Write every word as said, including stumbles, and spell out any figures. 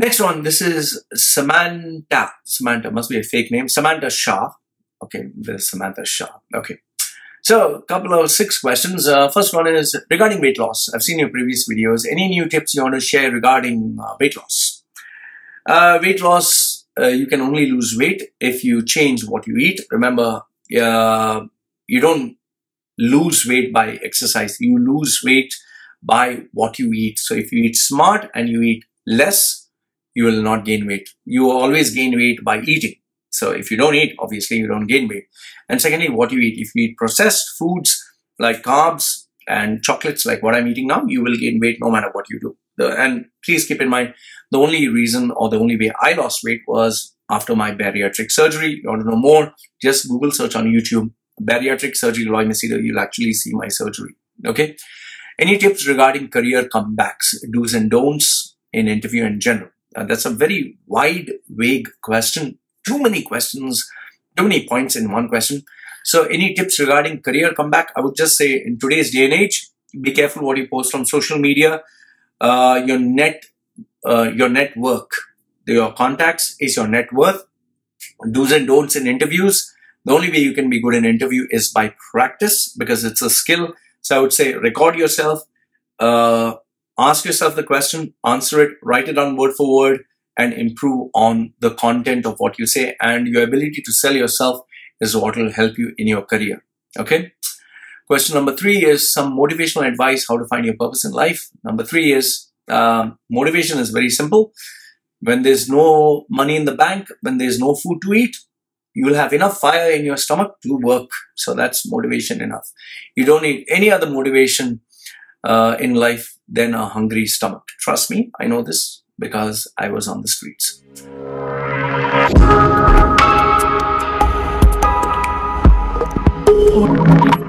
Next one, this is Samantha. Samantha must be a fake name. Samantha Shah. Okay, this is Samantha Shah. Okay. So, a couple of six questions. Uh, first one is regarding weight loss. I've seen your previous videos. Any new tips you want to share regarding uh, weight loss? Uh, weight loss, uh, you can only lose weight if you change what you eat. Remember, uh, you don't lose weight by exercise. You lose weight by what you eat. So, if you eat smart and you eat less, you will not gain weight. You always gain weight by eating. So if you don't eat, obviously you don't gain weight. And secondly, what you eat. If you eat processed foods like carbs and chocolates like what I'm eating now, you will gain weight no matter what you do. The, and please keep in mind, the only reason or the only way I lost weight was after my bariatric surgery. You want to know more? Just Google search on YouTube. Bariatric surgery, Loy Machedo. You'll actually see my surgery. Okay. Any tips regarding career comebacks, do's and don'ts in interview in general? Uh, that's a very wide, vague question. Too many questions, too many points in one question. So any tips regarding career comeback? I would just say in today's day and age, be careful what you post on social media. Uh, your net, uh, your network, your contacts is your net worth. Do's and don'ts in interviews. The only way you can be good in interview is by practice because it's a skill. So I would say record yourself, uh, ask yourself the question, answer it, write it down word for word, and improve on the content of what you say, and your ability to sell yourself is what will help you in your career. Okay. Question number three is some motivational advice, how to find your purpose in life. Number three is um, motivation is very simple. When there's no money in the bank, when there's no food to eat, you will have enough fire in your stomach to work. So that's motivation enough. You don't need any other motivation uh, in life than a hungry stomach. Trust me, I know this, because I was on the streets.